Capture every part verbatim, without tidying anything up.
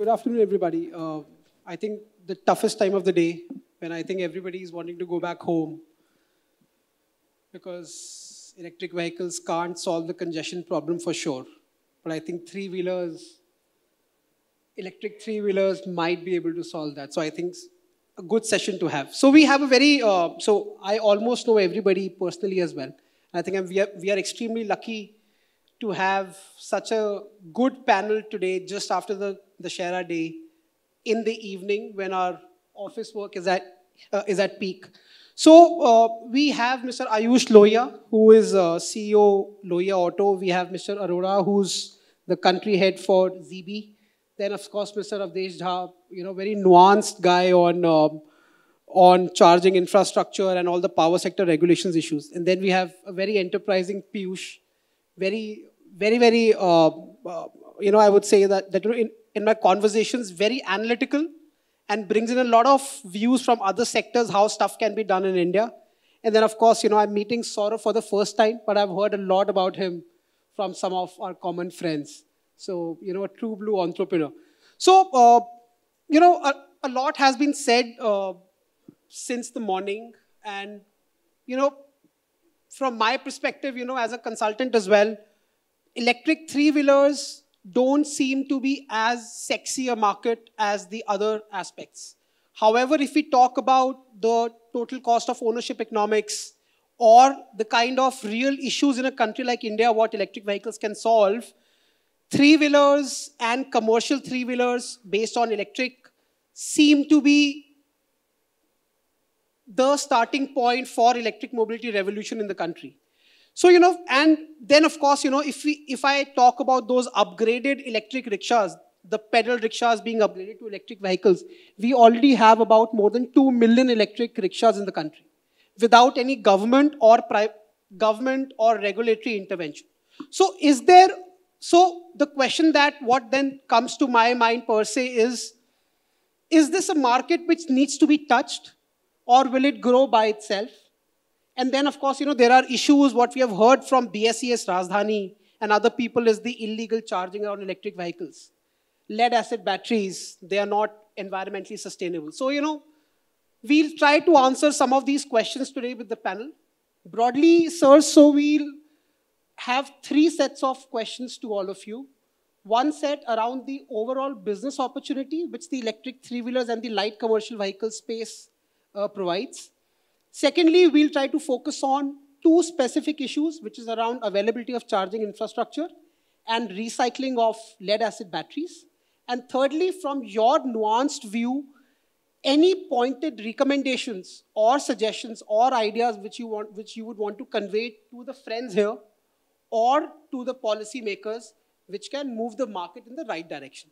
Good afternoon, everybody. Uh, I think the toughest time of the day when I think everybody is wanting to go back home because electric vehicles can't solve the congestion problem for sure. But I think three-wheelers, electric three-wheelers might be able to solve that. So I think it's a good session to have. So we have a very, uh, so I almost know everybody personally as well. I think I'm, we, are, we are extremely lucky to have such a good panel today just after the, the Shehra day in the evening when our office work is at, uh, is at peak. So uh, we have Mister Ayush Lohia, who is uh, C E O Lohia Auto. We have Mister Arora, who's the country head for Z B. Then, of course, Mister Awadhesh Jha, you know, very nuanced guy on, um, on charging infrastructure and all the power sector regulations issues. And then we have a very enterprising Piyush, very, very, very, uh, uh, you know, I would say that, that in, in my conversations, very analytical and brings in a lot of views from other sectors, how stuff can be done in India. And then, of course, you know, I'm meeting Saurav for the first time, but I've heard a lot about him from some of our common friends. So, you know, a true blue entrepreneur. So, uh, you know, a, a lot has been said uh, since the morning. And, you know, from my perspective, you know, as a consultant as well, electric three-wheelers don't seem to be as sexy a market as the other aspects. However, if we talk about the total cost of ownership economics or the kind of real issues in a country like India, what electric vehicles can solve, three-wheelers and commercial three-wheelers based on electric seem to be the starting point for electric mobility revolution in the country. So, you know, and then, of course, you know, if we, if I talk about those upgraded electric rickshaws, the pedal rickshaws being upgraded to electric vehicles, we already have about more than two million electric rickshaws in the country without any government or private government or regulatory intervention. So is there, so the question that what then comes to my mind per se is, is this a market which needs to be touched or will it grow by itself? And then, of course, you know, there are issues. What we have heard from B S E S, Rajdhani, and other people is the illegal charging on electric vehicles. Lead-acid batteries, they are not environmentally sustainable. So, you know, we'll try to answer some of these questions today with the panel. Broadly, sir, so we'll have three sets of questions to all of you. One set around the overall business opportunity, which the electric three-wheelers and the light commercial vehicle space uh, provides. Secondly, we'll try to focus on two specific issues, which is around availability of charging infrastructure and recycling of lead-acid batteries. And thirdly, from your nuanced view, any pointed recommendations or suggestions or ideas which you want, which you would want to convey to the friends here or to the policymakers, which can move the market in the right direction.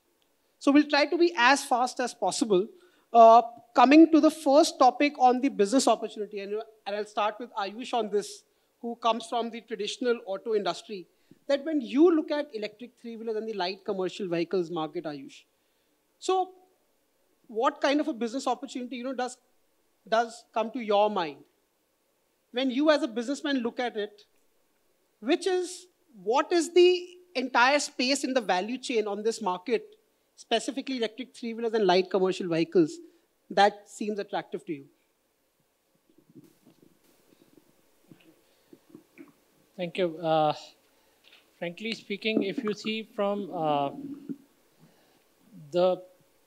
So we'll try to be as fast as possible. Uh, coming to the first topic on the business opportunity, and, and I'll start with Ayush on this, who comes from the traditional auto industry, that when you look at electric three-wheelers and the light commercial vehicles market, Ayush, so what kind of a business opportunity, you know, does, does come to your mind? When you as a businessman look at it, which is, what is the entire space in the value chain on this market, specifically electric three-wheelers and light commercial vehicles, that seems attractive to you? Thank you. Uh, frankly speaking, if you see from uh, the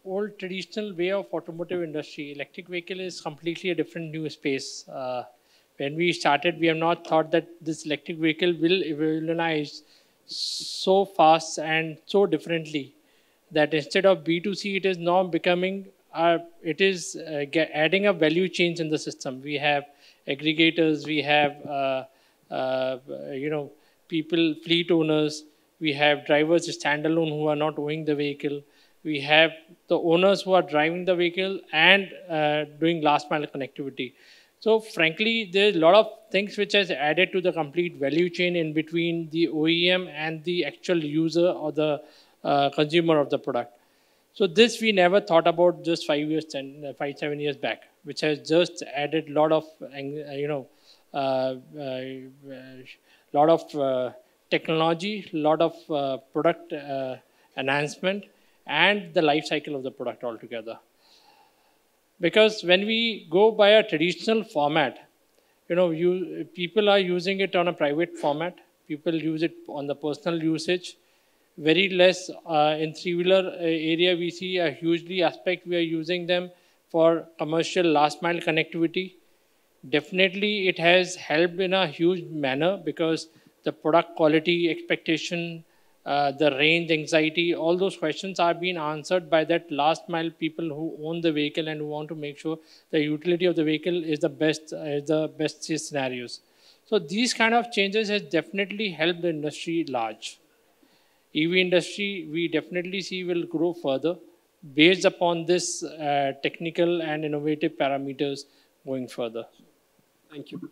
old traditional way of automotive industry, electric vehicle is completely a different new space. Uh, when we started, we have not thought that this electric vehicle will evolutionize so fast and so differently, that instead of B two C, it is now becoming, uh, it is uh, adding up value chains in the system. We have aggregators, we have, uh, uh, you know, people, fleet owners, we have drivers standalone who are not owning the vehicle. We have the owners who are driving the vehicle and uh, doing last mile connectivity. So frankly, there's a lot of things which has added to the complete value chain in between the O E M and the actual user or the Uh, consumer of the product. So this we never thought about just five years, ten, five, seven years back, which has just added a lot of, you know, a uh, uh, lot of uh, technology, lot of uh, product uh, enhancement, and the life cycle of the product altogether. Because when we go by a traditional format, you know, you, people are using it on a private format. People use it on the personal usage. Very less uh, in three-wheeler area, we see a hugely aspect. We are using them for commercial last-mile connectivity. Definitely, it has helped in a huge manner because the product quality expectation, uh, the range anxiety, all those questions are being answered by that last mile people who own the vehicle and who want to make sure the utility of the vehicle is the best, uh, the best scenarios. So these kind of changes has definitely helped the industry large. E V industry, we definitely see will grow further based upon this uh, technical and innovative parameters going further. Thank you.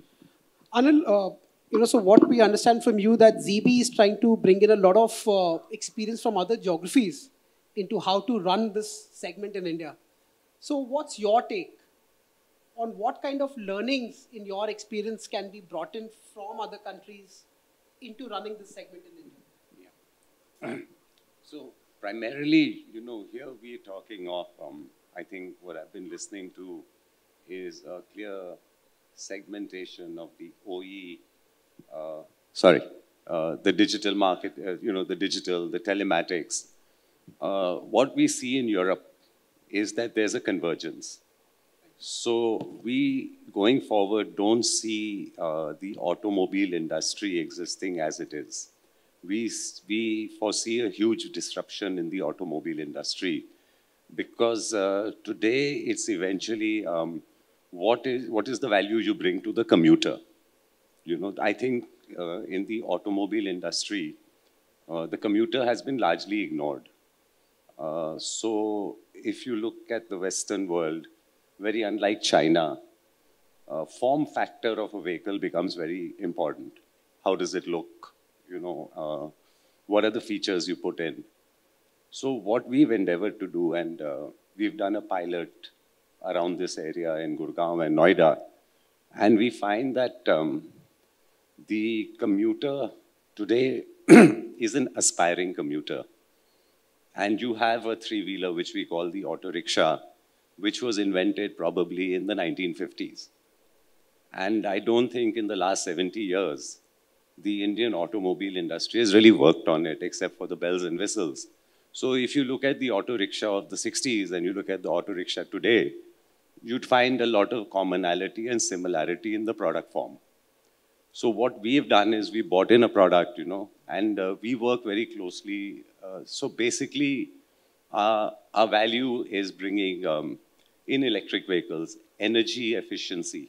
Anil, uh, you know, so what we understand from you that Z B is trying to bring in a lot of uh, experience from other geographies into how to run this segment in India. So what's your take on what kind of learnings in your experience can be brought in from other countries into running this segment in India? Yeah. So primarily, you know, here we are talking of, um, I think what I've been listening to is a clear segmentation of the O E, uh, sorry, uh, the digital market, uh, you know, the digital, the telematics. Uh, what we see in Europe is that there's a convergence. So we, going forward, don't see uh, the automobile industry existing as it is. We, we foresee a huge disruption in the automobile industry because uh, today it's eventually... Um, What is, what is the value you bring to the commuter? You know, I think uh, in the automobile industry, uh, the commuter has been largely ignored. Uh, so if you look at the Western world, very unlike China, uh, form factor of a vehicle becomes very important. How does it look? You know, uh, what are the features you put in? So what we've endeavored to do, and uh, we've done a pilot around this area in Gurgaon and Noida. And we find that um, the commuter today is an aspiring commuter. And you have a three-wheeler, which we call the auto rickshaw, which was invented probably in the nineteen fifties. And I don't think in the last seventy years, the Indian automobile industry has really worked on it, except for the bells and whistles. So if you look at the auto rickshaw of the sixties and you look at the auto rickshaw today, you'd find a lot of commonality and similarity in the product form. So what we've done is we bought in a product, you know, and uh, we work very closely. Uh, so basically, uh, our value is bringing um, in electric vehicles, energy efficiency.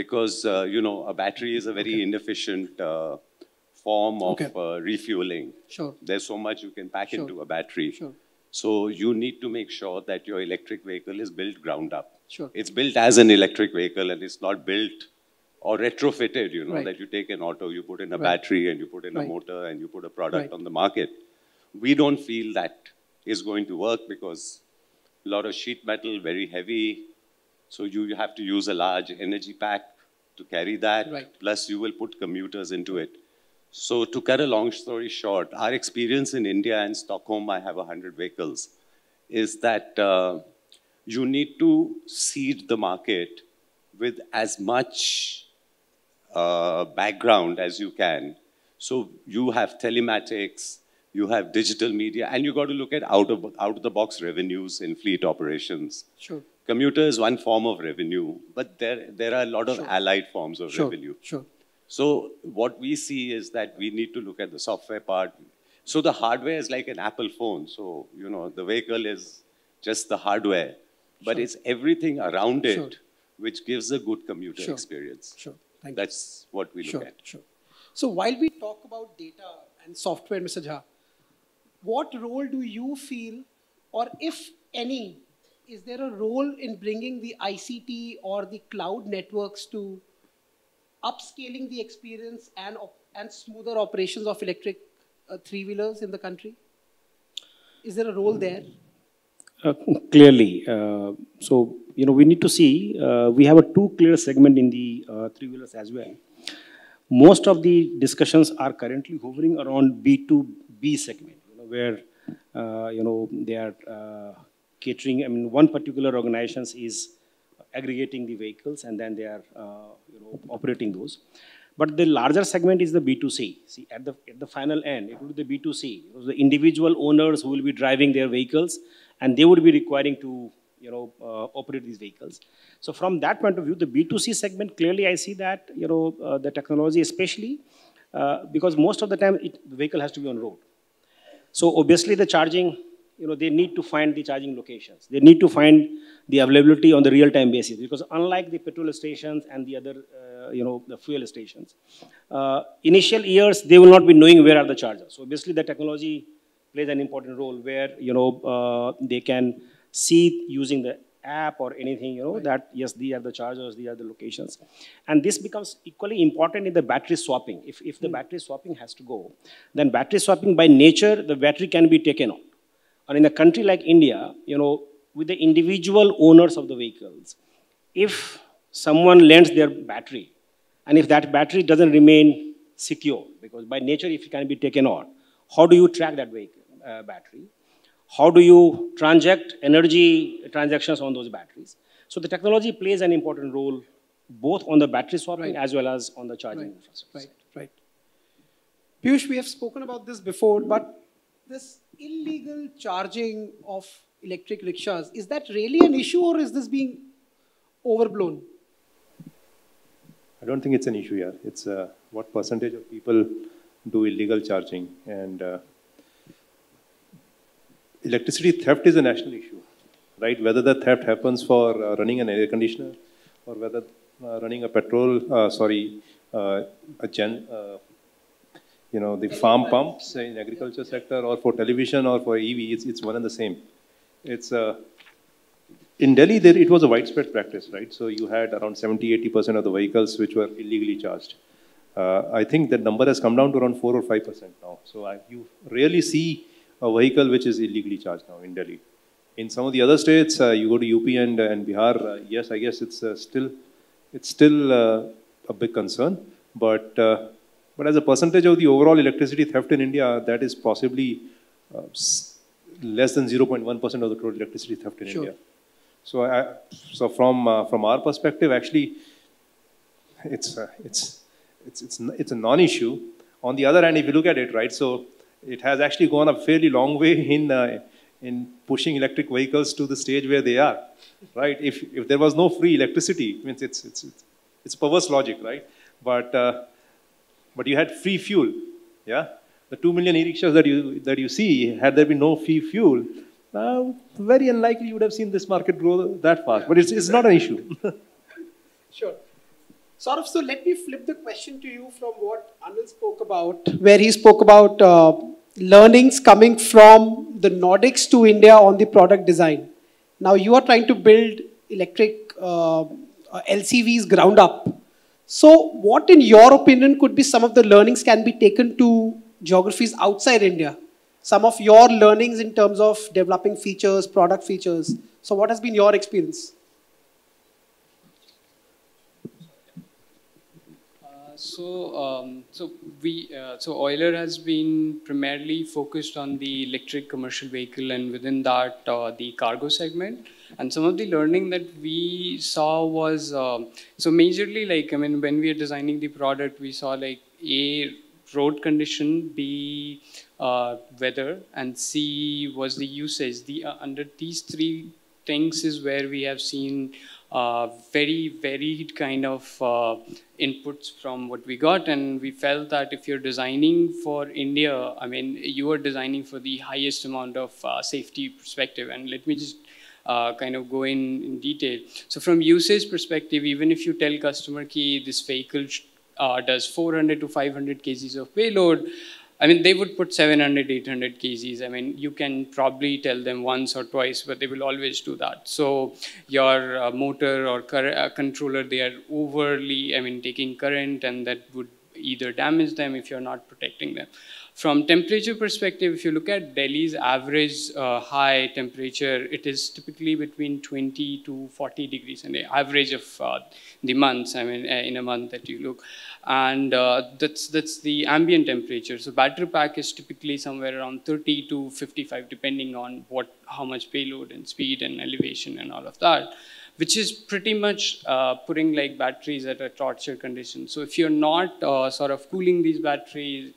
Because, uh, you know, a battery is a very okay. inefficient uh, form of okay. uh, refueling. Sure. There's so much you can pack sure. into a battery. Sure. So you need to make sure that your electric vehicle is built ground up. Sure. It's built as an electric vehicle and it's not built or retrofitted, you know, right. that you take an auto, you put in a right. battery and you put in right. a motor and you put a product right. on the market. We don't feel that is going to work because a lot of sheet metal, very heavy. So you have to use a large energy pack to carry that. Right. Plus you will put commuters into it. So to cut a long story short, our experience in India and Stockholm, I have one hundred vehicles, is that uh, you need to seed the market with as much uh, background as you can. So you have telematics, you have digital media, and you got to look at out-of-the-box revenues in fleet operations. Sure. Commuter is one form of revenue, but there, there are a lot of sure. allied forms of sure. revenue. Sure. So what we see is that we need to look at the software part. So the hardware is like an Apple phone. So, you know, the vehicle is just the hardware, but sure. it's everything around it, sure. which gives a good commuter sure. experience. Sure. Thank That's you. What we look sure. at. Sure. So while we talk about data and software, Mister Jha, what role do you feel, or if any, is there a role in bringing the I C T or the cloud networks to upscaling the experience and, op and smoother operations of electric uh, three-wheelers in the country? Is there a role there? Uh, clearly. Uh, so, you know, we need to see, uh, we have a two clear segment in the uh, three-wheelers as well. Most of the discussions are currently hovering around B two B segment, you know, where uh, you know, they are uh, catering, I mean, one particular organization is aggregating the vehicles and then they are, uh, you know, operating those. But the larger segment is the B two C. See, at the, at the final end, it will be the B two C, the individual owners who will be driving their vehicles, and they would be requiring to, you know, uh, operate these vehicles. So from that point of view, the B two C segment, clearly I see that, you know, uh, the technology especially, uh, because most of the time it, the vehicle has to be on road. So obviously the charging, you know, they need to find the charging locations. They need to find the availability on the real-time basis, because unlike the petrol stations and the other, uh, you know, the fuel stations, uh, initial years, they will not be knowing where are the chargers. So obviously the technology plays an important role where, you know, uh, they can see using the app or anything, you know, right, that yes, these are the chargers, these are the locations. And this becomes equally important in the battery swapping. If, if the mm. battery swapping has to go, then battery swapping by nature, the battery can be taken out. And in a country like India, you know, with the individual owners of the vehicles, if someone lends their battery, and if that battery doesn't remain secure, because by nature, if it can be taken out, how do you track that vehicle, uh, battery? How do you transact energy transactions on those batteries? So the technology plays an important role both on the battery swapping, right, as well as on the charging, right, infrastructure. Right, right. Piyush, we have spoken about this before, but this illegal charging of electric rickshaws, is that really an issue or is this being overblown? I don't think it's an issue here. It's uh, what percentage of people do illegal charging, and uh, electricity theft is a national issue, right? Whether the theft happens for uh, running an air conditioner or whether uh, running a petrol, uh, sorry, uh, a gen, uh, you know, the farm pumps in agriculture sector, or for television or for E V, it's, it's one and the same. It's uh, in Delhi, there, it was a widespread practice, right? So you had around seventy, eighty percent of the vehicles which were illegally charged. Uh, I think that number has come down to around four or five percent now. So I, you rarely see a vehicle which is illegally charged now in Delhi. In some of the other states, uh, you go to U P and, and Bihar, uh, yes, I guess it's uh, still, it's still uh, a big concern. But, uh, but as a percentage of the overall electricity theft in India, that is possibly uh, less than zero point one percent of the total electricity theft in, sure, India. So, I, so from, uh, from our perspective, actually, it's, uh, it's, it's, it's, it's a non-issue. On the other hand, if you look at it, right, so it has actually gone a fairly long way in, uh, in pushing electric vehicles to the stage where they are, right? If, if there was no free electricity, it means it's, it's, it's, it's perverse logic, right? But, uh, but you had free fuel, yeah? The two million e-rickshaws that you, that you see, had there been no free fuel, uh, very unlikely you would have seen this market grow that fast. But it's, it's not an issue. Sure. Saurav, so let me flip the question to you from what Anil spoke about, where he spoke about uh, learnings coming from the Nordics to India on the product design. Now you are trying to build electric uh, L C Vs ground up. So what in your opinion could be some of the learnings can be taken to geographies outside India? Some of your learnings in terms of developing features, product features. So what has been your experience? So, um, so we, uh, so Euler has been primarily focused on the electric commercial vehicle, and within that, uh, the cargo segment. And some of the learning that we saw was, uh, so majorly, like, I mean, when we are designing the product, we saw like A, road condition, B, uh, weather, and C was the usage. The uh, under these three things is where we have seen Uh, very varied kind of uh, inputs from what we got, and we felt that if you're designing for India, I mean, you are designing for the highest amount of uh, safety perspective. And let me just uh, kind of go in, in detail. So from usage perspective, even if you tell customer ki this vehicle uh, does four hundred to five hundred kilograms of payload, I mean, they would put seven hundred, eight hundred kilograms. I mean, you can probably tell them once or twice, but they will always do that. So your uh, motor or uh, controller, they are overly, I mean, taking current, and that would either damage them if you're not protecting them. From temperature perspective, if you look at Delhi's average uh, high temperature, it is typically between twenty to forty degrees, an average of uh, the months, I mean, in a month that you look. And uh, that's, that's the ambient temperature. So battery pack is typically somewhere around thirty to fifty-five, depending on what, how much payload and speed and elevation and all of that, which is pretty much uh, putting like batteries at a torture condition. So if you're not uh, sort of cooling these batteries,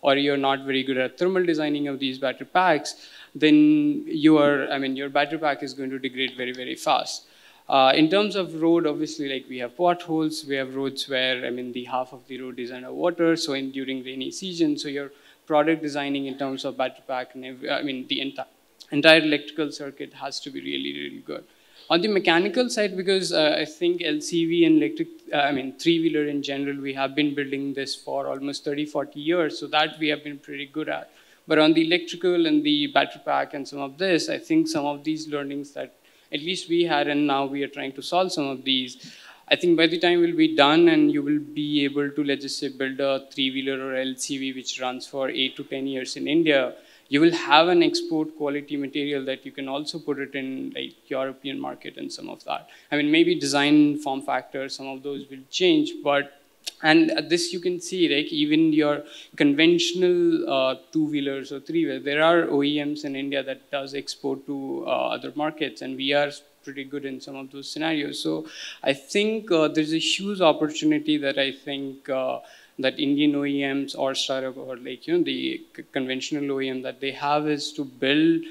or you're not very good at thermal designing of these battery packs, then you are, I mean, your battery pack is going to degrade very, very fast. Uh, in terms of road, obviously, like we have potholes, we have roads where, I mean, the half of the road is under water, so in, during rainy season, so your product designing in terms of battery pack, and every, I mean, the enti entire electrical circuit has to be really, really good. On the mechanical side, because uh, I think L C V and electric, uh, I mean, three-wheeler in general, we have been building this for almost thirty, forty years, so that we have been pretty good at. But on the electrical and the battery pack and some of this, I think some of these learnings that at least we had, and now we are trying to solve some of these, I think by the time we'll be done and you will be able to, let's just say, build a three-wheeler or L C V which runs for eight to ten years in India, you will have an export quality material that you can also put it in like European market and some of that. I mean, maybe design, form factor, some of those will change, but, and this you can see, like even your conventional uh, two-wheelers or three-wheelers, there are O E Ms in India that does export to uh, other markets, and we are pretty good in some of those scenarios. So I think uh, there's a huge opportunity that I think, uh, that Indian O E Ms or startup or like, you know, the conventional O E M that they have is to build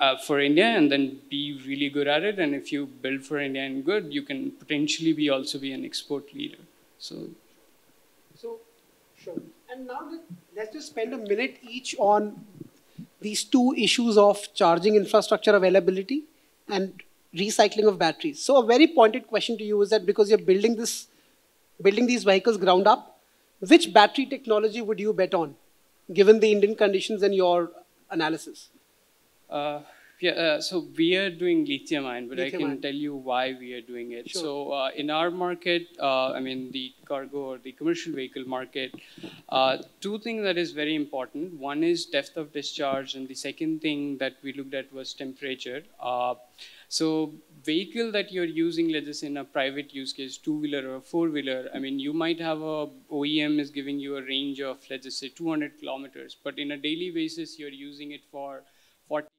uh, for India and then be really good at it. And if you build for India and good, you can potentially be also be an export leader. So, so sure. And now let's just spend a minute each on these two issues of charging infrastructure availability and recycling of batteries. So a very pointed question to you is that because you're building this, building these vehicles ground up, which battery technology would you bet on, given the Indian conditions and your analysis? Uh, yeah, uh, so we are doing lithium ion, but lithium I can ion. tell you why we are doing it. Sure. So uh, in our market, uh, I mean, the cargo or the commercial vehicle market, uh, two things that is very important. One is depth of discharge, and the second thing that we looked at was temperature. Uh, So vehicle that you're using, let's just say in a private use case, two-wheeler or four-wheeler, I mean, you might have a O E M is giving you a range of, let's just say, two hundred kilometers, but in a daily basis, you're using it for forty, fifty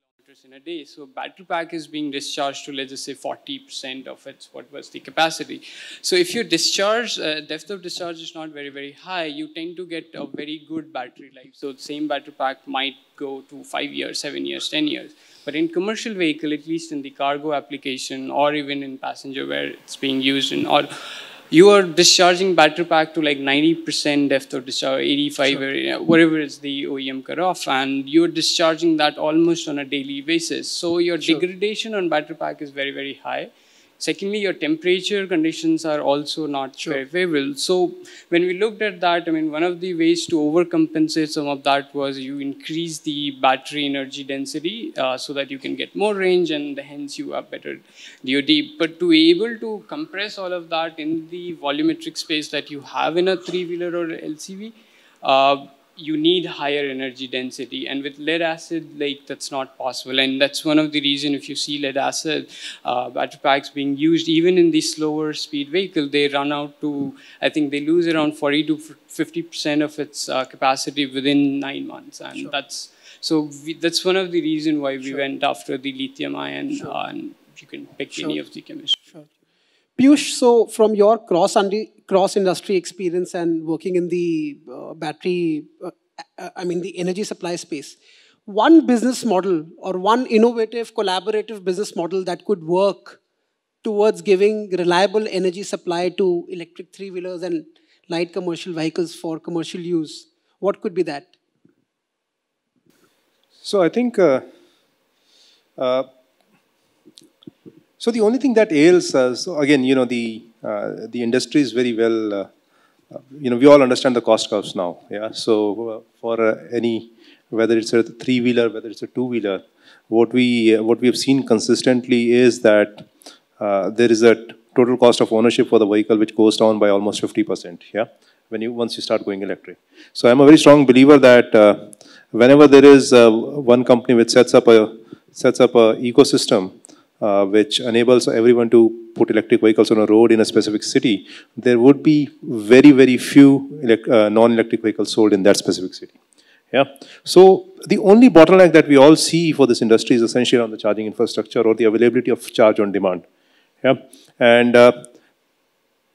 kilometers in a day. So battery pack is being discharged to, let's just say, forty percent of its, what was the capacity. So if you discharge, uh, depth of discharge is not very, very high, you tend to get a very good battery life. So the same battery pack might go to five years, seven years, ten years. But in commercial vehicle, at least in the cargo application or even in passenger where it's being used, in, or you are discharging battery pack to like ninety percent depth of discharge, eighty-five, sure, or, you know, whatever is the O E M cutoff, and you're discharging that almost on a daily basis. So your sure. degradation on battery pack is very, very high. Secondly, your temperature conditions are also not sure. very favorable. So when we looked at that, I mean, one of the ways to overcompensate some of that was you increase the battery energy density uh, so that you can get more range and hence you have better D O D. But to be able to compress all of that in the volumetric space that you have in a three-wheeler or L C V, uh, you need higher energy density, and with lead acid, like that's not possible. And that's one of the reasons if you see lead acid uh, battery packs being used, even in the slower speed vehicle, they run out to, I think they lose around forty to fifty percent of its uh, capacity within nine months. And sure. that's, so we, that's one of the reasons why we sure. went after the lithium ion, sure. uh, and you can pick sure. any of the chemistry. Sure. Piyush, so from your cross cross-industry experience and working in the uh, battery, uh, I mean the energy supply space, one business model or one innovative, collaborative business model that could work towards giving reliable energy supply to electric three-wheelers and light commercial vehicles for commercial use, what could be that? So I think, uh, uh, so the only thing that ails us, so again, you know, the Uh, the industry is very well, uh, you know, we all understand the cost curves now, yeah. So uh, for uh, any, whether it's a three-wheeler, whether it's a two-wheeler, what we uh, what we have seen consistently is that uh, there is a total cost of ownership for the vehicle which goes down by almost fifty percent, yeah. when you once you start going electric. So I'm a very strong believer that uh, whenever there is uh, one company which sets up a sets up a ecosystem uh, which enables everyone to put electric vehicles on a road in a specific city, there would be very very few uh, non-electric vehicles sold in that specific city. Yeah. So the only bottleneck that we all see for this industry is essentially on the charging infrastructure or the availability of charge on demand. Yeah. And uh,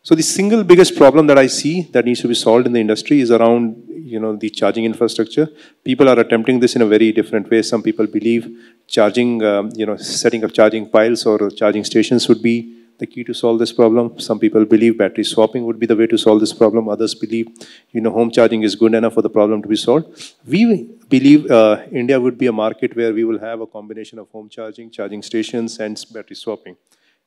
so the single biggest problem that I see that needs to be solved in the industry is around, you know, the charging infrastructure. People are attempting this in a very different way. Some people believe charging, um, you know, setting up charging piles or charging stations would be the key to solve this problem. Some people believe battery swapping would be the way to solve this problem. Others believe, you know, home charging is good enough for the problem to be solved. We believe uh, India would be a market where we will have a combination of home charging, charging stations, and battery swapping.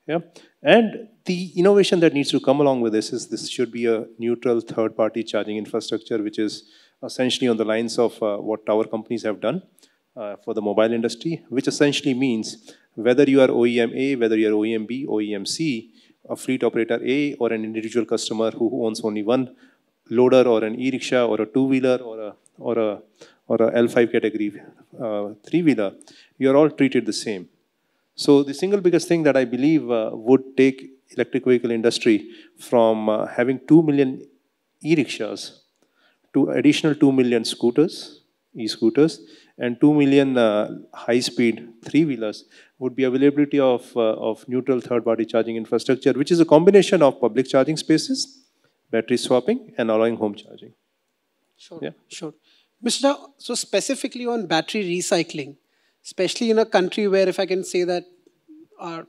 Yeah. And the innovation that needs to come along with this is this should be a neutral third-party charging infrastructure, which is essentially on the lines of uh, what tower companies have done uh, for the mobile industry, which essentially means whether you are O E M A, whether you are O E M B, O E M C, a fleet operator A, or an individual customer who owns only one loader or an e-rickshaw or a two-wheeler or a, or a, or a L five category uh, three-wheeler, you are all treated the same. So the single biggest thing that I believe uh, would take electric vehicle industry from uh, having two million e-rickshaws to additional two million scooters, e-scooters, and two million uh, high-speed three-wheelers would be availability of, uh, of neutral third-party charging infrastructure, which is a combination of public charging spaces, battery swapping, and allowing home charging. Sure, yeah? Sure. Mister Jha, so specifically on battery recycling, especially in a country where, if I can say that, our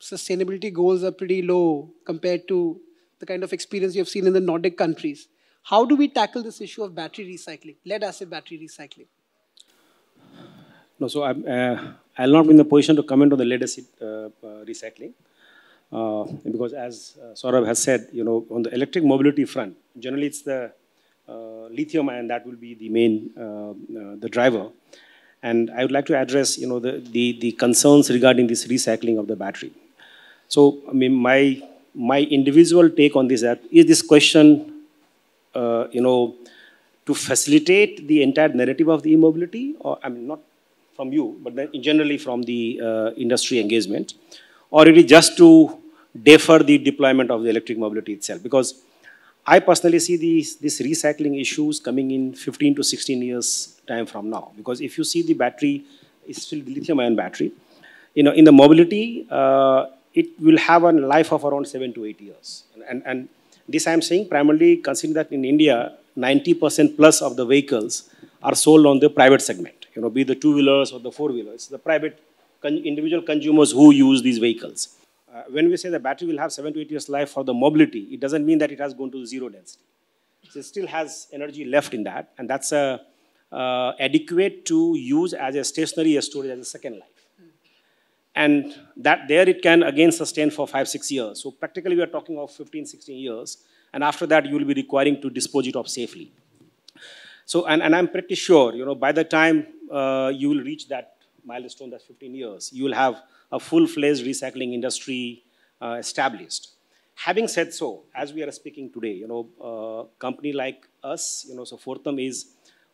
sustainability goals are pretty low compared to the kind of experience you have seen in the Nordic countries. How do we tackle this issue of battery recycling? Lead acid battery recycling. No, so I'm, uh, I'll not be in the position to comment on the lead acid uh, uh, recycling. Uh, because as uh, Saurav has said, you know, on the electric mobility front, generally it's the uh, lithium ion that will be the main, uh, uh, the driver. And I would like to address, you know, the, the, the concerns regarding this recycling of the battery. So, I mean, my, my individual take on this is, is this question, uh, you know, to facilitate the entire narrative of the e-mobility, or, I mean, not from you, but then generally from the uh, industry engagement, or really just to defer the deployment of the electric mobility itself? Because I personally see these, these recycling issues coming in fifteen to sixteen years time from now. Because if you see the battery, it's still the lithium-ion battery. You know, in the mobility, uh, it will have a life of around seven to eight years. And, and, and this I'm saying primarily considering that in India, ninety percent plus of the vehicles are sold on the private segment. You know, be the two-wheelers or the four-wheelers, the private con individual consumers who use these vehicles. Uh, when we say the battery will have seven to eight years life for the mobility, it doesn't mean that it has gone to zero density. So it still has energy left in that, and that's uh, uh, adequate to use as a stationary storage as a second life. And that there it can again sustain for five, six years. So practically we are talking of fifteen, sixteen years, and after that you will be requiring to dispose it of safely. So, and, and I'm pretty sure, you know, by the time uh, you will reach that milestone, that's fifteen years, you will have a full-fledged recycling industry uh, established. Having said so, as we are speaking today, you know, uh, company like us, you know, so Fortum is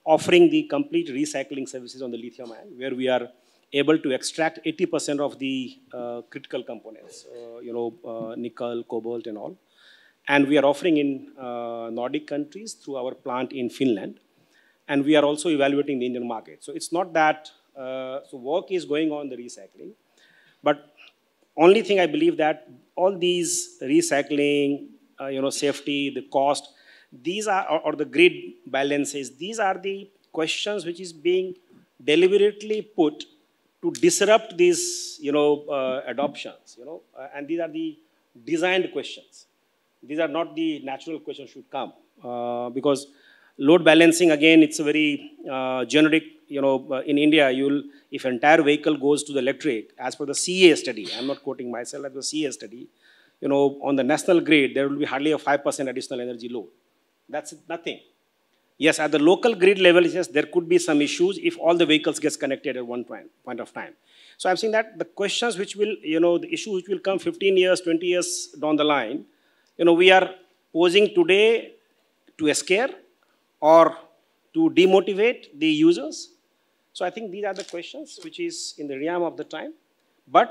offering the complete recycling services on the lithium ion, where we are able to extract eighty percent of the uh, critical components, uh, you know, uh, nickel, cobalt, and all. And we are offering in uh, Nordic countries through our plant in Finland. And we are also evaluating the Indian market. So it's not that, uh, so work is going on the recycling. But only thing I believe that all these recycling, uh, you know, safety, the cost, these are, or, or the grid balances, these are the questions which is being deliberately put to disrupt these, you know, uh, adoptions, you know, uh, and these are the designed questions. These are not the natural questions should come uh, because load balancing, again, it's a very uh, generic, you know, uh, in India, you'll, if entire vehicle goes to the electric, as per the C E A study, I'm not quoting myself, as the C E A study, you know, on the national grid, there will be hardly a five percent additional energy load. That's nothing. Yes, at the local grid level, yes, there could be some issues if all the vehicles gets connected at one point, point of time. So I'm saying that the questions which will, you know, the issue which will come fifteen years, twenty years down the line, you know, we are posing today to scare or to demotivate the users? So I think these are the questions which is in the realm of the time. But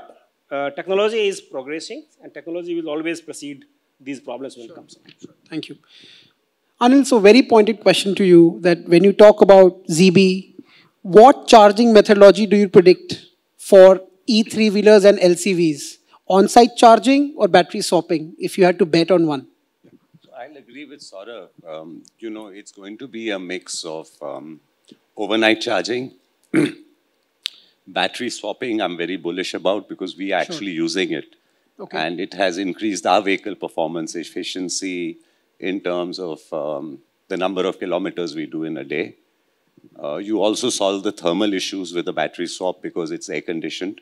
uh, technology is progressing, and technology will always precede these problems when sure. it comes up. Sure. Thank you. Anil, so very pointed question to you, that when you talk about Z B, what charging methodology do you predict for E three wheelers and L C Vs? On-site charging or battery swapping, if you had to bet on one? I'll agree with Saurav. Um, you know, it's going to be a mix of um, overnight charging, battery swapping. I'm very bullish about because we are actually sure. using it. Okay. And it has increased our vehicle performance efficiency in terms of um, the number of kilometers we do in a day. Uh, you also solve the thermal issues with the battery swap because it's air-conditioned,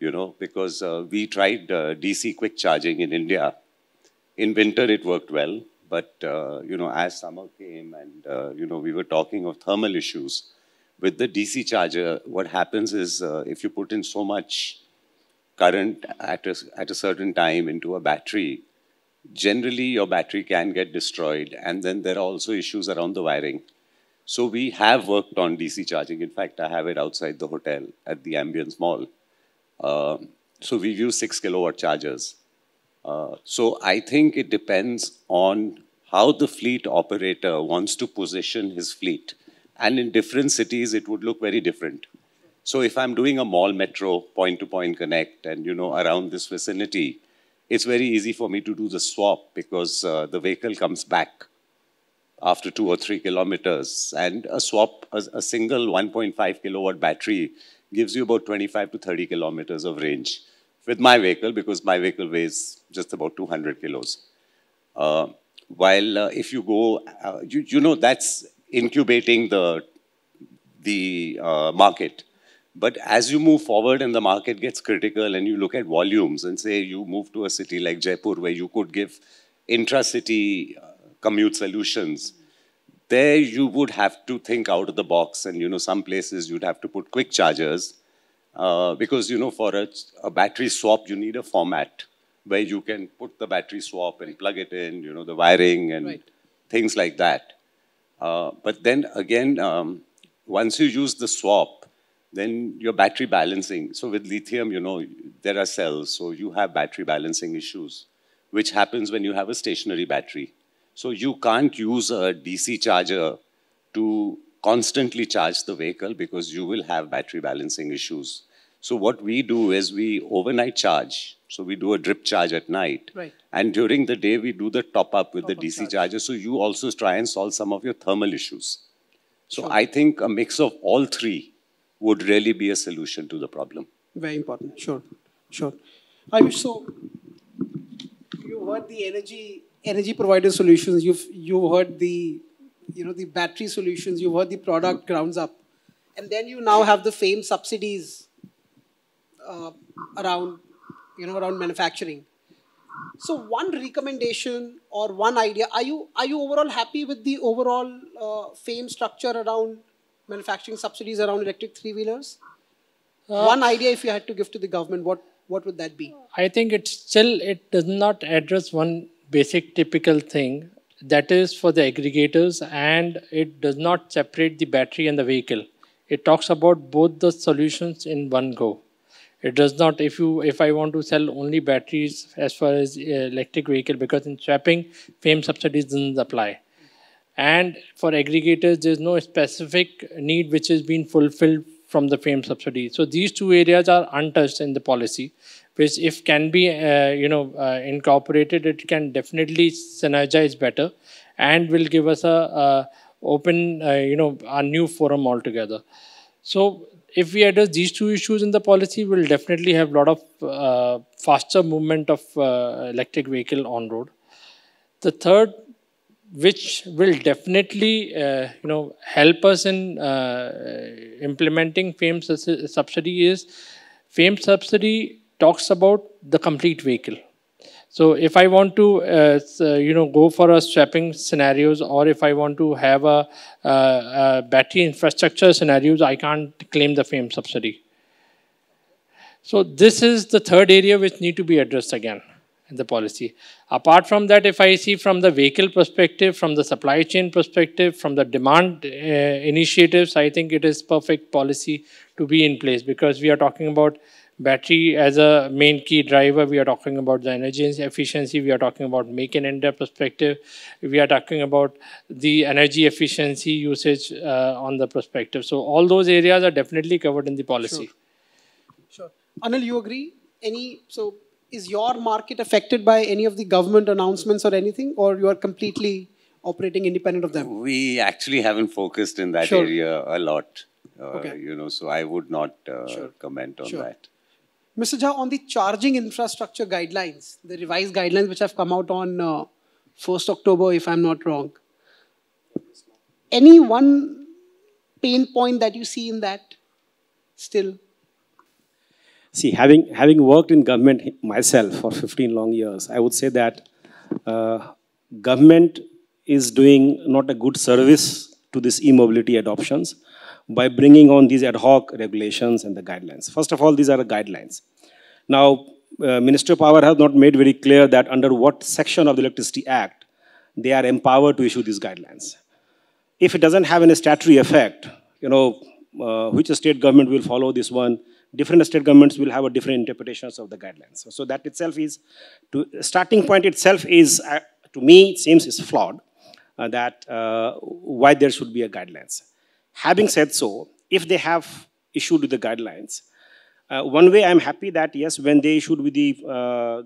you know, because uh, we tried uh, D C quick charging in India. In winter, it worked well, but, uh, you know, as summer came and, uh, you know, we were talking of thermal issues. With the D C charger, what happens is uh, if you put in so much current at a, at a certain time into a battery, generally your battery can get destroyed, and then there are also issues around the wiring. So we have worked on D C charging. In fact, I have it outside the hotel at the Ambience Mall. Uh, so we use six kilowatt chargers. Uh, so I think it depends on how the fleet operator wants to position his fleet. And in different cities, it would look very different. So if I'm doing a mall metro point-to-point connect and, you know, around this vicinity, it's very easy for me to do the swap because uh, the vehicle comes back after two or three kilometers. And a swap, a, a single one point five kilowatt battery gives you about twenty-five to thirty kilometers of range with my vehicle because my vehicle weighs just about two hundred kilos. Uh, while uh, if you go, uh, you, you know, that's incubating the, the uh, market. But as you move forward and the market gets critical and you look at volumes and say you move to a city like Jaipur where you could give intra-city uh, commute solutions, there you would have to think out of the box. And, you know, some places you'd have to put quick chargers uh, because, you know, for a, a battery swap, you need a format where you can put the battery swap and plug it in, you know, the wiring and right. things like that. Uh, but then again, um, once you use the swap, then your battery balancing. So with lithium, you know, there are cells, so you have battery balancing issues, which happens when you have a stationary battery. So you can't use a D C charger to constantly charge the vehicle because you will have battery balancing issues. So what we do is we overnight charge. So we do a drip charge at night. Right. And during the day, we do the top up with top the D C charge. charger. So you also try and solve some of your thermal issues. So sure. I think a mix of all three would really be a solution to the problem. Very important, sure, sure. Ayush, so you heard the energy energy provider solutions. You've you heard the you know the battery solutions. You've heard the product grounds up, and then you now have the FAME subsidies uh, around you know around manufacturing. So one recommendation or one idea. Are you are you overall happy with the overall uh, FAME structure around manufacturing subsidies around electric three-wheelers? Uh, One idea if you had to give to the government, what, what would that be? I think it's still, it does not address one basic typical thing, that is for the aggregators, and it does not separate the battery and the vehicle. It talks about both the solutions in one go. It does not, if you, if I want to sell only batteries as far as electric vehicle, because in swapping, FAME subsidies doesn't apply. And for aggregators, there's no specific need which has been fulfilled from the FAME subsidy. So these two areas are untouched in the policy, which if can be, uh, you know, uh, incorporated, it can definitely synergize better and will give us a, a open, uh, you know, a new forum altogether. So if we address these two issues in the policy, we'll definitely have a lot of uh, faster movement of uh, electric vehicle on road. The third, which will definitely, uh, you know, help us in uh, implementing FAME su subsidy is, FAME subsidy talks about the complete vehicle. So if I want to, uh, you know, go for a swapping scenarios, or if I want to have a, a, a battery infrastructure scenarios, I can't claim the FAME subsidy. So this is the third area which need to be addressed again. the policy. Apart from that, if I see from the vehicle perspective, from the supply chain perspective, from the demand uh, initiatives, I think it is perfect policy to be in place, because we are talking about battery as a main key driver, we are talking about the energy efficiency, we are talking about make and ender perspective, we are talking about the energy efficiency usage uh, on the perspective. So all those areas are definitely covered in the policy. Sure. Sure. Anil, you agree? Any, so is your market affected by any of the government announcements or anything, or you are completely operating independent of them? We actually haven't focused in that sure. area a lot, uh, okay. you know, so I would not uh, sure. comment on sure. that. Mister Jha, on the charging infrastructure guidelines, the revised guidelines which have come out on uh, first October, if I'm not wrong, any one pain point that you see in that still? See, having, having worked in government myself for fifteen long years, I would say that uh, government is doing not a good service to this e-mobility adoptions by bringing on these ad hoc regulations and the guidelines. First of all, these are the guidelines. Now, uh, Minister of Power has not made very clear that under what section of the Electricity Act they are empowered to issue these guidelines. If it doesn't have any statutory effect, you know, uh, which state government will follow this one, different state governments will have a different interpretations of the guidelines. So, so that itself is, to, starting point itself is, uh, to me, it seems is flawed, uh, that uh, why there should be a guidelines. Having said so, if they have issued with the guidelines, uh, one way I'm happy that, yes, when they issued with the uh,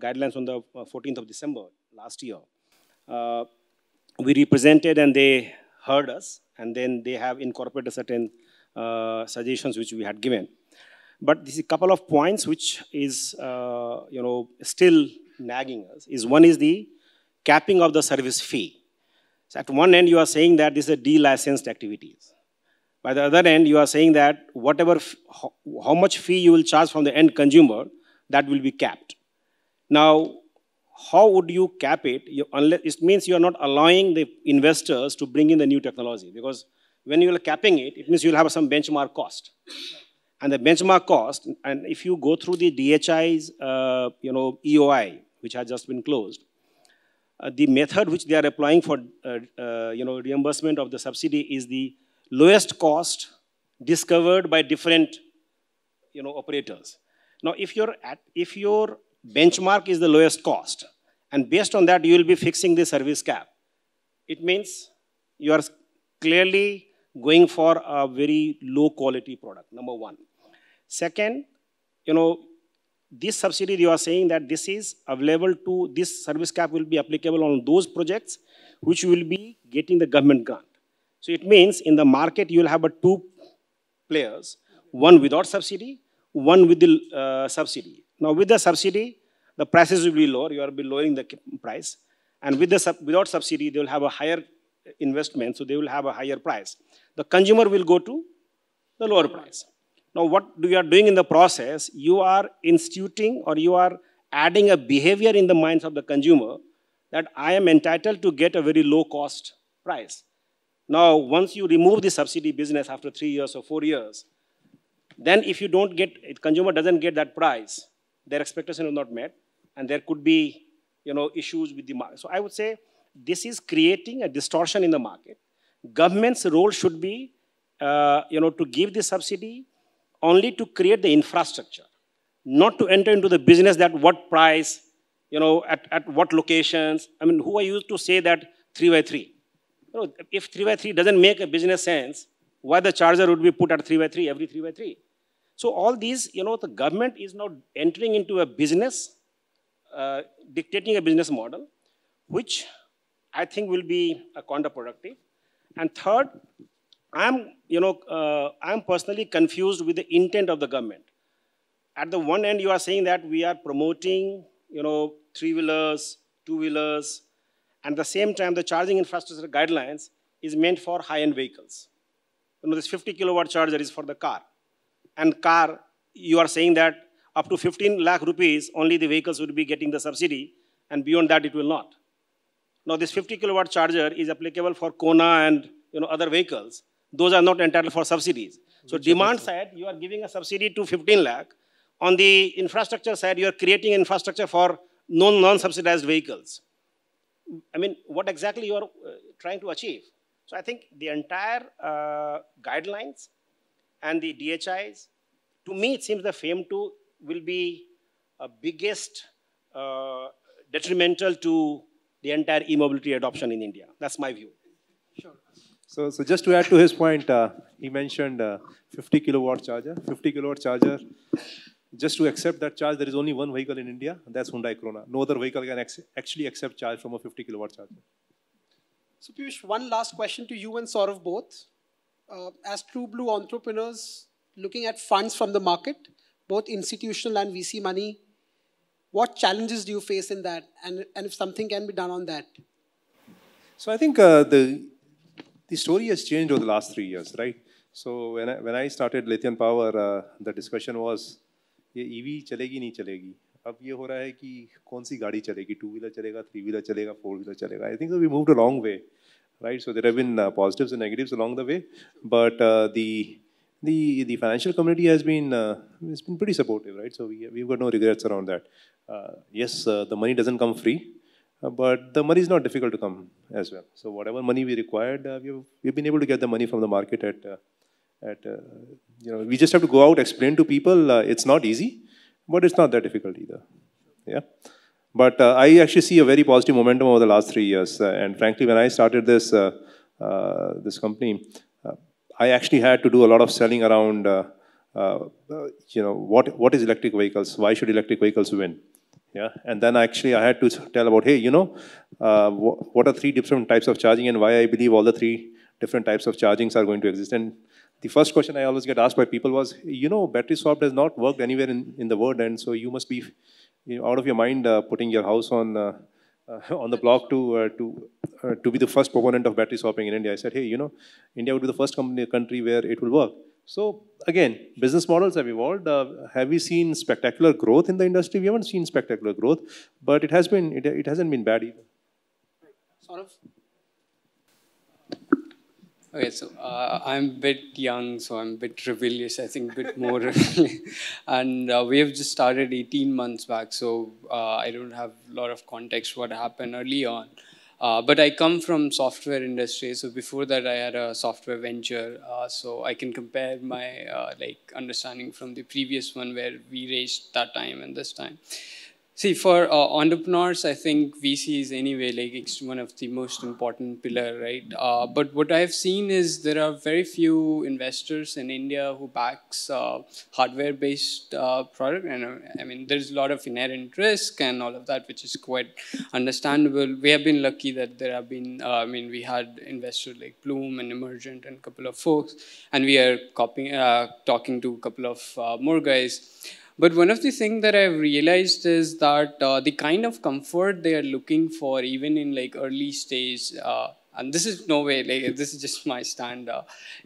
guidelines on the fourteenth of December last year, uh, we represented and they heard us, and then they have incorporated certain uh, suggestions which we had given. But this is a couple of points which is, uh, you know, still nagging us. Is one is the capping of the service fee. So at one end, you are saying that this is a de-licensed activities. By the other end, you are saying that whatever, how, how much fee you will charge from the end consumer, that will be capped. Now, how would you cap it? You, unless, it means you are not allowing the investors to bring in the new technology, because when you are capping it, it means you will have some benchmark cost. And the benchmark cost, and if you go through the D H I's uh, you know, E O I, which has just been closed, uh, the method which they are applying for uh, uh, you know, reimbursement of the subsidy is the lowest cost discovered by different you know, operators. Now, if, you're at, if your benchmark is the lowest cost, and based on that, you will be fixing the service cap, it means you are clearly going for a very low quality product, number one. Second, you know, this subsidy, you are saying that this is available to, this service cap will be applicable on those projects which will be getting the government grant. So it means in the market, you will have a two players, one without subsidy, one with the uh, subsidy. Now with the subsidy, the prices will be lower, you are be lowering the price. And with the sub without subsidy, they will have a higher investment, so they will have a higher price. The consumer will go to the lower price. Now what you are doing in the process, you are instituting or you are adding a behavior in the minds of the consumer that I am entitled to get a very low cost price. Now, once you remove the subsidy business after three years or four years, then if you don't get, if consumer doesn't get that price, their expectation is not met, and there could be, you know, issues with the market. So I would say this is creating a distortion in the market. Government's role should be, uh, you know, to give the subsidy only to create the infrastructure, not to enter into the business that what price, you know, at, at what locations. I mean, who are you to say that three by three? You know, if three by three doesn't make a business sense, why the charger would be put at three by three, every three by three? So all these, you know, the government is now entering into a business, uh, dictating a business model, which I think will be uh, counterproductive. And third, I'm, you know, uh, I'm personally confused with the intent of the government. At the one end, you are saying that we are promoting, you know, three-wheelers, two-wheelers, and at the same time, the charging infrastructure guidelines is meant for high-end vehicles. You know, this fifty kilowatt charger is for the car. And car, you are saying that up to fifteen lakh rupees, only the vehicles would be getting the subsidy, and beyond that, it will not. Now, this fifty kilowatt charger is applicable for Kona and, you know, other vehicles. Those are not entitled for subsidies. So, which demand side, you are giving a subsidy to fifteen lakh. On the infrastructure side, you are creating infrastructure for non-subsidized vehicles. I mean, what exactly you are uh, trying to achieve? So I think the entire uh, guidelines and the D H Is, to me it seems the FAME two will be a biggest uh, detrimental to the entire e-mobility adoption in India. That's my view. Sure. So, so just to add to his point, uh, he mentioned uh, fifty kilowatt charger. fifty kilowatt charger, just to accept that charge, there is only one vehicle in India, and that's Hyundai Creta. No other vehicle can actually accept charge from a fifty kilowatt charger. So Piyush, one last question to you and Saurav both. Uh, as true blue entrepreneurs looking at funds from the market, both institutional and V C money, what challenges do you face in that, and, and if something can be done on that? So I think uh, the, the story has changed over the last three years, right? So when I, when I started Lithion Power, uh, the discussion was, E V चलेगी नहीं चलेगी. अब ये हो रहा है कि कौन सी गाड़ी चलेगी? Two wheeler चलेगा, three wheeler चलेगा, four wheeler चलेगा. I think so we moved a long way, right? So there have been uh, positives and negatives along the way, but uh, the the the financial community has been uh, it's been pretty supportive, right? So we we've got no regrets around that. Uh, yes, uh, the money doesn't come free, uh, but the money is not difficult to come as well. So whatever money we required, uh, we've we've been able to get the money from the market at. Uh, At, uh, you know, we just have to go out, explain to people. Uh, it's not easy, but it's not that difficult either. Yeah. But uh, I actually see a very positive momentum over the last three years. Uh, and frankly, when I started this uh, uh, this company, uh, I actually had to do a lot of selling around, uh, uh, you know, what what is electric vehicles? Why should electric vehicles win? Yeah. And then actually, I had to tell about, hey, you know, uh, wh what are three different types of charging, and why I believe all the three different types of chargings are going to exist. And the first question I always get asked by people was, you know, battery swap has not worked anywhere in, in the world, and so you must be you know, out of your mind uh, putting your house on uh, uh, on the block to uh, to uh, to be the first proponent of battery swapping in India. I said, hey, you know, India would be the first company, country where it will work. So again, business models have evolved. Uh, have we seen spectacular growth in the industry? We haven't seen spectacular growth, but it has been it, it hasn't been bad either. Sort of. Okay, so uh, I'm a bit young, so I'm a bit rebellious, I think a bit more. And uh, we have just started eighteen months back, so uh, I don't have a lot of context what happened early on. Uh, but I come from software industry, so before that I had a software venture. Uh, so I can compare my uh, like understanding from the previous one where we raised that time and this time. See, for uh, entrepreneurs, I think V C is anyway like it's one of the most important pillar, right? Uh, but what I've seen is there are very few investors in India who backs uh, hardware-based uh, product. And uh, I mean, there's a lot of inherent risk and all of that, which is quite understandable. We have been lucky that there have been, uh, I mean, we had investors like Bloom and Emergent and a couple of folks, and we are copying, uh, talking to a couple of uh, more guys. But one of the things that I've realized is that uh, the kind of comfort they are looking for, even in like early stage, uh, and this is no way, like this is just my stand, uh,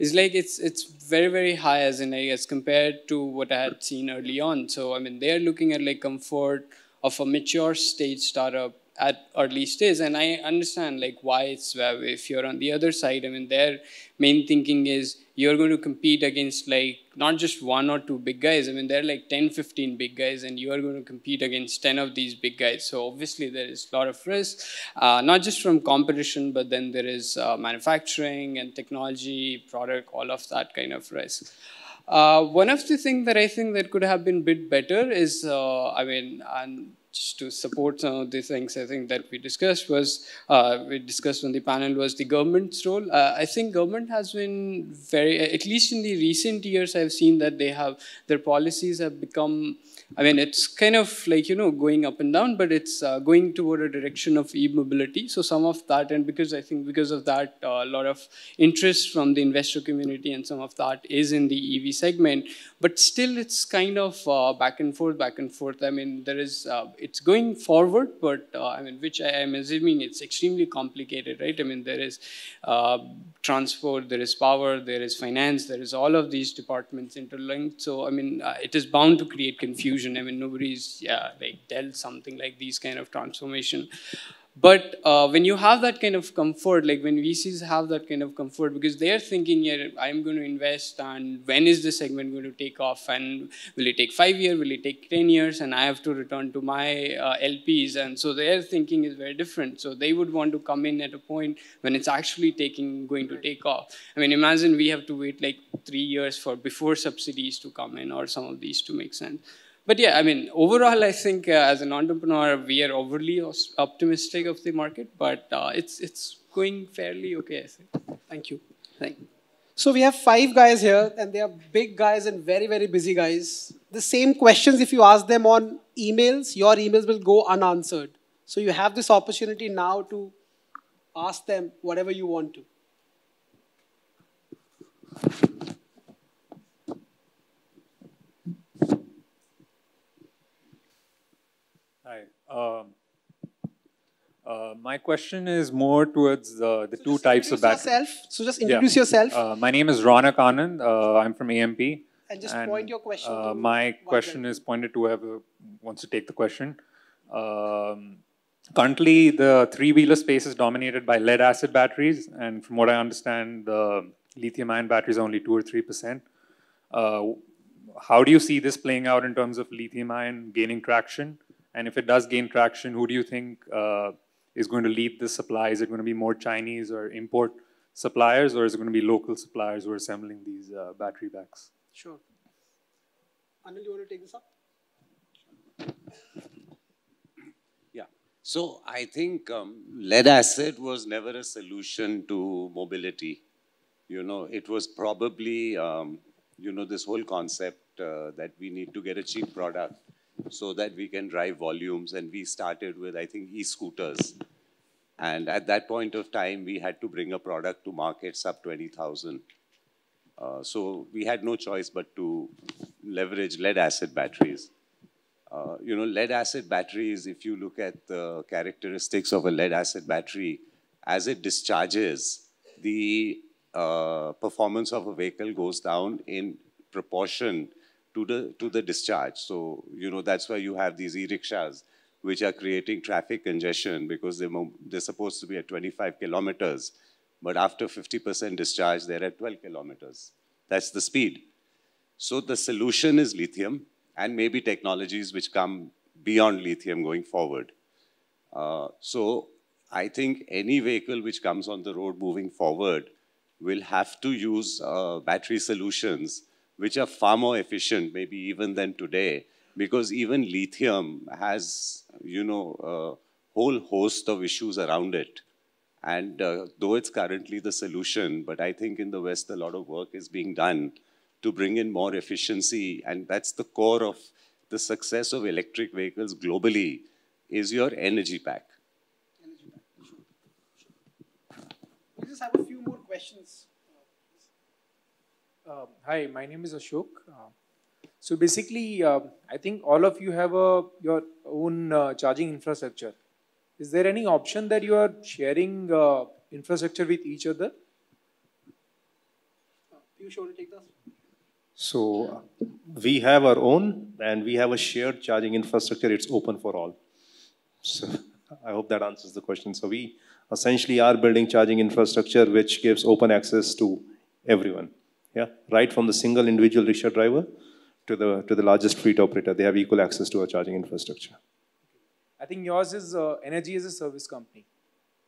is like it's it's very, very high as in like, as compared to what I had seen early on. So, I mean, they're looking at like comfort of a mature stage startup at early stage, and I understand like why it's web. If you're on the other side, I mean, their main thinking is you're going to compete against like not just one or two big guys. I mean, there are like ten, fifteen big guys, and you are going to compete against ten of these big guys. So obviously there is a lot of risk, uh, not just from competition, but then there is uh, manufacturing and technology, product, all of that kind of risk. Uh, one of the things that I think that could have been a bit better is, uh, I mean, and just to support some of the things I think that we discussed was, uh, we discussed on the panel was the government's role. Uh, I think government has been very, at least in the recent years, I've seen that they have, their policies have become, I mean, it's kind of like, you know, going up and down, but it's uh, going toward a direction of e-mobility. So some of that, and because I think because of that, uh, a lot of interest from the investor community and some of that is in the E V segment, but still it's kind of uh, back and forth, back and forth. I mean, there is, uh, it's going forward, but uh, I mean, which I am assuming it's extremely complicated, right? I mean, there is uh, transport, there is power, there is finance, there is all of these departments interlinked. So, I mean, uh, it is bound to create confusion. I mean, nobody's yeah, like dealt something like these kind of transformation. But uh, when you have that kind of comfort, like when V Cs have that kind of comfort, because they are thinking, yeah, I'm going to invest, and when is this segment going to take off, and will it take five years, will it take ten years, and I have to return to my uh, L Ps. And so their thinking is very different. So they would want to come in at a point when it's actually taking, going to take off. I mean, imagine we have to wait like three years for before subsidies to come in or some of these to make sense. But yeah, I mean, overall, I think uh, as an entrepreneur, we are overly optimistic of the market, but uh, it's it's going fairly okay, I think. Thank you. Thank you. So we have five guys here, and they are big guys and very, very busy guys. The same questions, if you ask them on emails, your emails will go unanswered. So you have this opportunity now to ask them whatever you want to. Um, uh, my question is more towards uh, the so two types of background. So just introduce yeah. yourself. Uh, my name is Rana Kanan. Uh, I'm from A M P. And just and, point your question. Uh, to my question is pointed to whoever wants to take the question. Um, currently, the three-wheeler space is dominated by lead-acid batteries. And from what I understand, the lithium-ion batteries are only two or three percent. Uh, how do you see this playing out in terms of lithium-ion gaining traction? And if it does gain traction, who do you think uh, is going to lead this supply? Is it going to be more Chinese or import suppliers, or is it going to be local suppliers who are assembling these uh, battery packs? Sure. Anil, you want to take this up? Yeah. So I think um, lead acid was never a solution to mobility. You know, it was probably, um, you know, this whole concept uh, that we need to get a cheap product so that we can drive volumes. And we started with, I think, e-scooters. And at that point of time, we had to bring a product to market sub twenty thousand. Uh, so we had no choice but to leverage lead-acid batteries. Uh, you know, lead-acid batteries, if you look at the characteristics of a lead-acid battery, as it discharges, the uh, performance of a vehicle goes down in proportion to the, to the discharge. So, you know, that's why you have these e-rickshaws, which are creating traffic congestion because they're, they're supposed to be at twenty-five kilometers. But after fifty percent discharge, they're at twelve kilometers. That's the speed. So the solution is lithium and maybe technologies which come beyond lithium going forward. Uh, so I think any vehicle which comes on the road moving forward will have to use uh, battery solutions which are far more efficient, maybe even than today, because even lithium has, you know, a whole host of issues around it. And uh, though it's currently the solution, but I think in the West, a lot of work is being done to bring in more efficiency. And that's the core of the success of electric vehicles globally, is your energy pack. Energy pack. Sure. Sure. We just have a few more questions. Uh, hi, my name is Ashok. Uh, so basically, uh, I think all of you have a, your own uh, charging infrastructure. Is there any option that you are sharing uh, infrastructure with each other? Uh, Piyush, you want to take this? So uh, we have our own, and we have a shared charging infrastructure. It's open for all. So I hope that answers the question. So we essentially are building charging infrastructure which gives open access to everyone. Yeah, right from the single individual rickshaw driver to the to the largest fleet operator, they have equal access to our charging infrastructure. I think yours is uh, energy as a service company.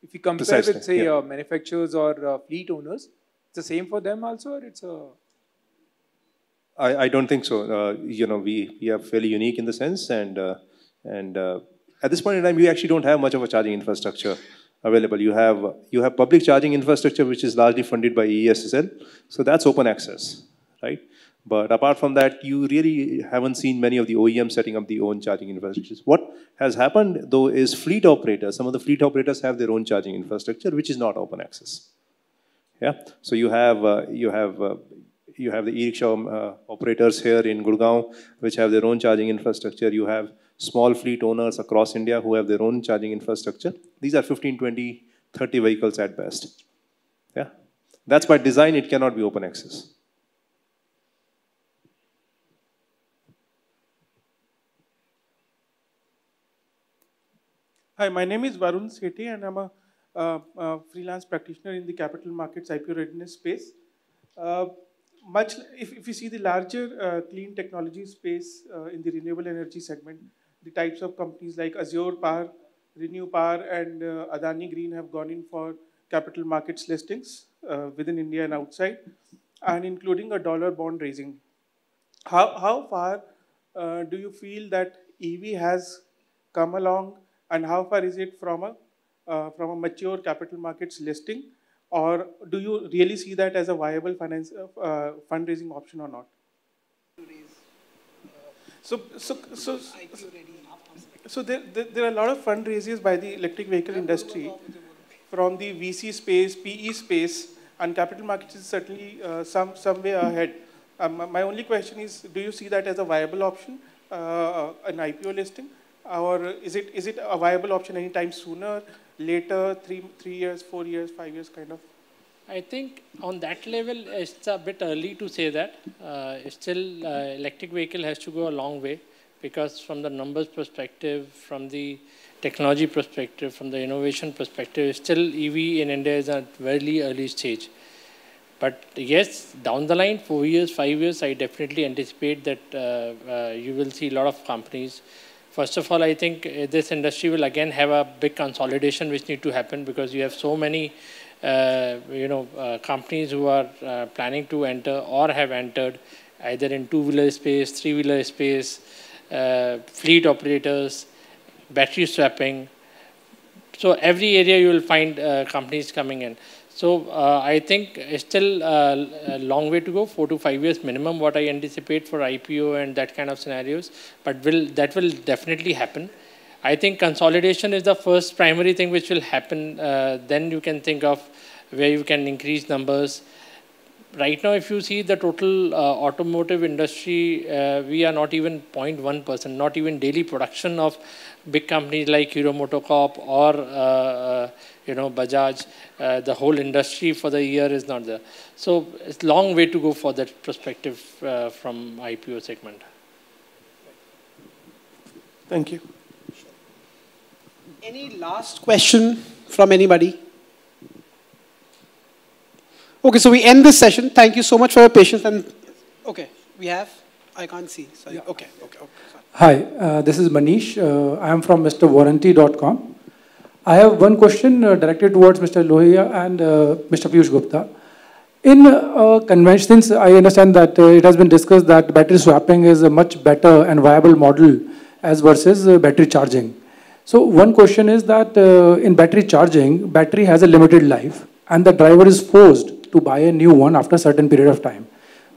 If you compare Precisely, with, say, yeah. uh, manufacturers or uh, fleet owners, it's the same for them also, or it's a... I, I don't think so. Uh, you know, we, we are fairly unique in the sense, and, uh, and uh, at this point in time, we actually don't have much of a charging infrastructure available. You have, you have public charging infrastructure, which is largely funded by E S S L. So that's open access, right? But apart from that, you really haven't seen many of the O E Ms setting up the own charging infrastructures. What has happened, though, is fleet operators. Some of the fleet operators have their own charging infrastructure, which is not open access. Yeah. So you have, uh, you have, uh, you have the e-rickshaw uh, operators here in Gurgaon, which have their own charging infrastructure. You have small fleet owners across India who have their own charging infrastructure. These are fifteen, twenty, thirty vehicles at best. Yeah, that's by design. It cannot be open access. Hi, my name is Varun Sethi and I'm a, uh, a freelance practitioner in the capital markets I P O readiness space. Uh, much, if, if you see the larger uh, clean technology space uh, in the renewable energy segment, the types of companies like Azure Power, Renew Power and uh, Adani Green have gone in for capital markets listings uh, within India and outside, and including a dollar bond raising. How, how far uh, do you feel that E V has come along? And how far is it from a, uh, from a mature capital markets listing? Or do you really see that as a viable finance, uh, fundraising option or not? So, so, so, so there, there, there are a lot of fundraisers by the electric vehicle industry from the V C space, P E space, and capital markets is certainly uh, some, some way ahead. Um, my only question is, do you see that as a viable option, uh, an I P O listing? Or is it, is it a viable option anytime sooner, later, three, three years, four years, five years kind of? I think on that level, it's a bit early to say that. Uh, still, uh, electric vehicle has to go a long way because from the numbers perspective, from the technology perspective, from the innovation perspective, still E V in India is at very early stage. But yes, down the line, four years, five years, I definitely anticipate that uh, uh, you will see a lot of companies. First of all, I think this industry will again have a big consolidation which need to happen because you have so many, uh, you know, uh, companies who are uh, planning to enter or have entered either in two-wheeler space, three-wheeler space, uh, fleet operators, battery swapping. So every area you will find uh, companies coming in. So uh, I think it's still uh, a long way to go, four to five years minimum, what I anticipate for I P O and that kind of scenarios, but will, that will definitely happen. I think consolidation is the first primary thing which will happen. Uh, then you can think of where you can increase numbers. Right now, if you see the total uh, automotive industry, uh, we are not even zero point one percent, not even daily production of big companies like Hero MotoCorp or uh, you know, Bajaj, uh, the whole industry for the year is not there. So it's a long way to go for that perspective uh, from I P O segment. Thank you. Any last question from anybody? Okay, so we end this session. Thank you so much for your patience. And okay, we have, I can't see. Sorry. Yeah. Okay, okay, okay. Hi, uh, this is Manish. Uh, I am from Mister Warranty dot com. I have one question uh, directed towards Mister Lohia and uh, Mister Piyush Gupta. In uh, conventions, I understand that uh, it has been discussed that battery swapping is a much better and viable model as versus uh, battery charging. So one question is that uh, in battery charging, battery has a limited life and the driver is forced to buy a new one after a certain period of time,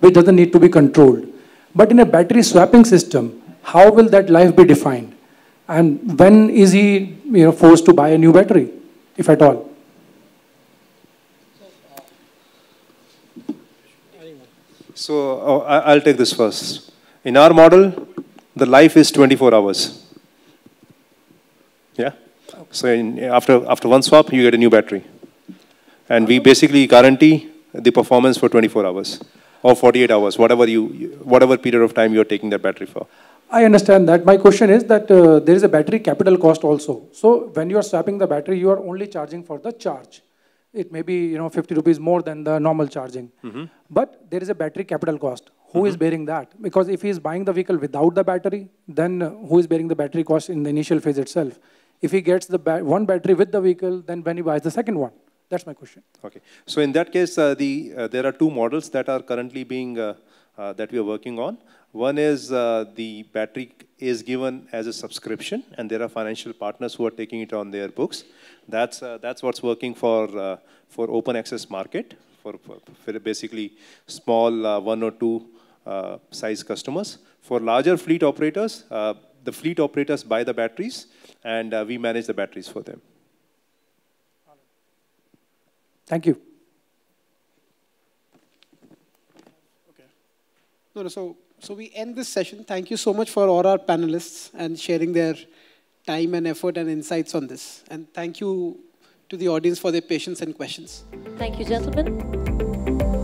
which doesn't need to be controlled. But in a battery swapping system, how will that life be defined? And when is he, you know, forced to buy a new battery, if at all? So uh, I'll take this first. In our model, the life is twenty-four hours. Yeah. Okay. So in, after after one swap, you get a new battery, and we basically guarantee the performance for twenty-four hours or forty-eight hours, whatever you, whatever period of time you are taking that battery for. I understand that. My question is that uh, there is a battery capital cost also. So when you are swapping the battery, you are only charging for the charge. It may be, you know, fifty rupees more than the normal charging. Mm-hmm. But there is a battery capital cost. Who mm-hmm. is bearing that? Because if he is buying the vehicle without the battery, then who is bearing the battery cost in the initial phase itself? If he gets the ba- one battery with the vehicle, then when he buys the second one? That's my question. Okay. So in that case, uh, the uh, there are two models that are currently being uh, uh, that we are working on. One is uh, the battery is given as a subscription, and there are financial partners who are taking it on their books. That's uh, that's what's working for uh, for open access market for, for, for basically small uh, one or two uh, size customers. For larger fleet operators, uh, the fleet operators buy the batteries, and uh, we manage the batteries for them. Thank you. Okay. No, no, so. So we end this session. Thank you so much for all our panelists and sharing their time and effort and insights on this. And thank you to the audience for their patience and questions. Thank you, gentlemen.